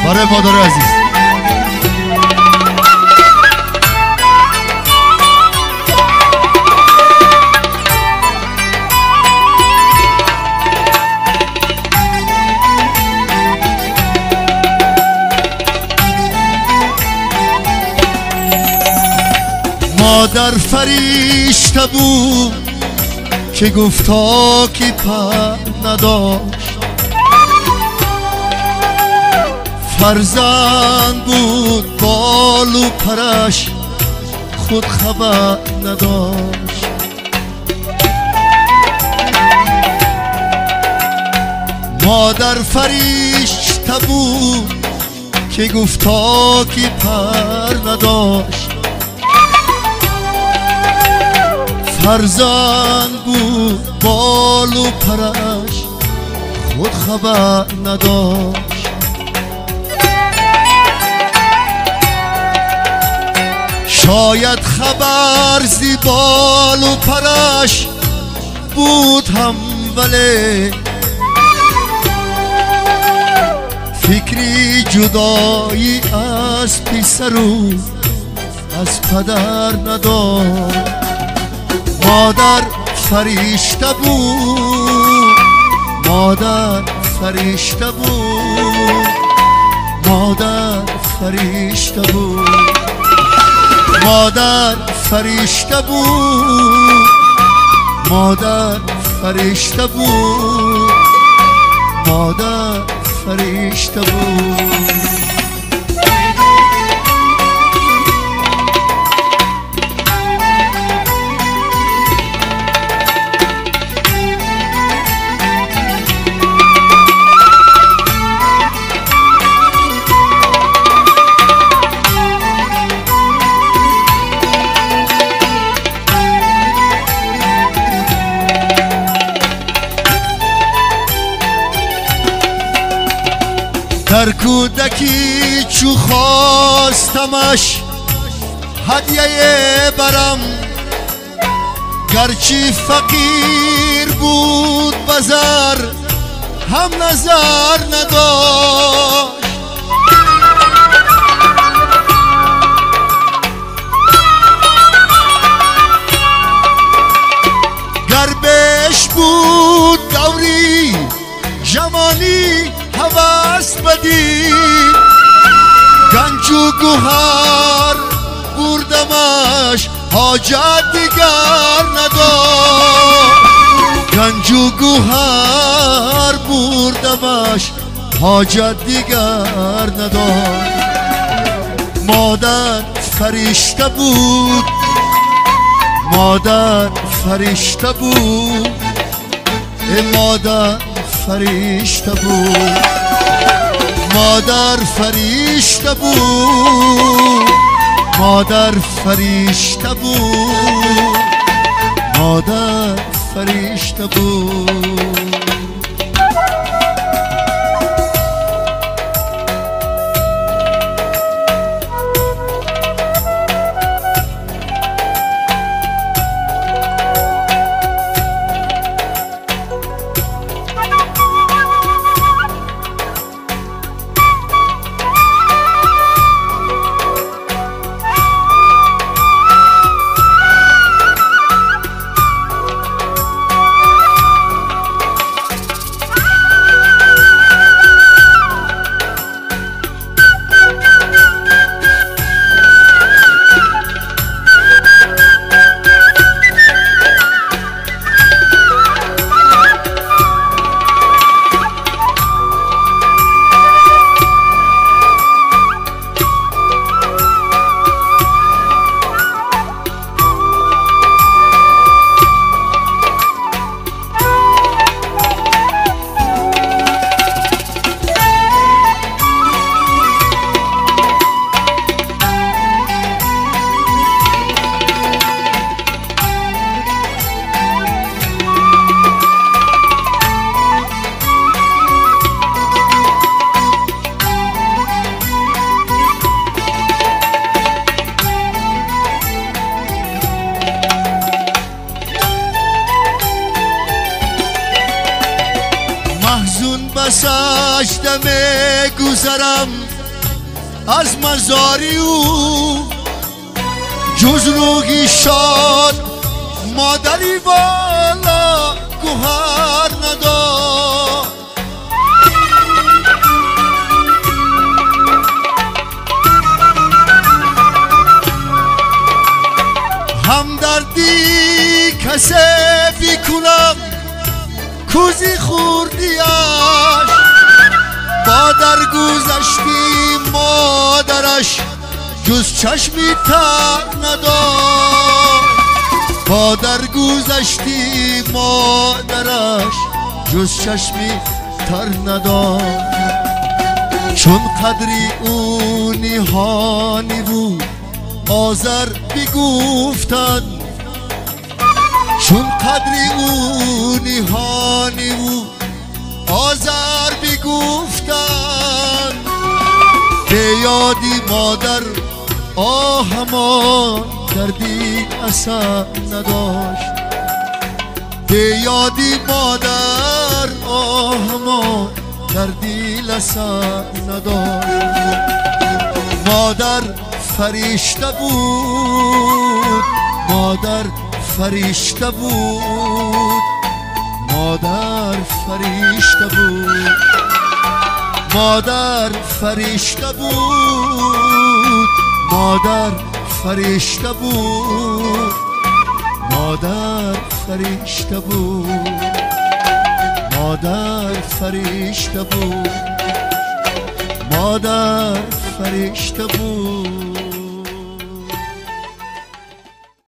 برای مادر عزیز مادر فریشته بود که گفتا که پر نداشت فرزند بود بال و پرش خود خبر نداشت مادر فریشته بود که گفتا که پر نداشت فرزند بود بال و پرش خود خبر نداشت شاید خبر زیبال و پرش بود هم ولی فکری جدایی از پسر و از پدر نداشت مادر فرشته بود مادر فرشته بود مادر فرشته بود مادر فرشته بود مادر فرشته بود مادر فرشته بود در کودکی چو خواستمش هدیه برم گرچه فقیر بود بازار هم نظر نداشت گر بهش بود دوری جوانی حواس بدی گنج و گوهر بردمش حاجت دیگر نداشت گنج و گوهر بردمش حاجت دیگر نداشت مادر فرشته بود مادر فرشته بود ای مادر فرشته بود مادر فرشته بود مادر فرشته بود مادر فرشته بود واسش دمه گذرم از مزاری او جز روگی شاد مادری والا گوهر ندار. همدردی کسی بیکنم کوزی خوردیاش با در گذشتی مادرش جز چشمی تر ندار. با در گذشتی مادرش جز چشمی تر ندار. چون قدری او نهانی بود آذر بگفتن، چون قدری او نهانی بود آذر بگفتن. به یادی مادر آهمان دردی اثر نداشت، به یادی مادر آهمان دردی اثر نداشت. مادر فرشته بود، مادر فرشته بود، مادر فرشته بود، مادر فرشته بود، مادر فرشته بود، مادر فرشته بود، مادر فرشته بود، مادر فرشته بود.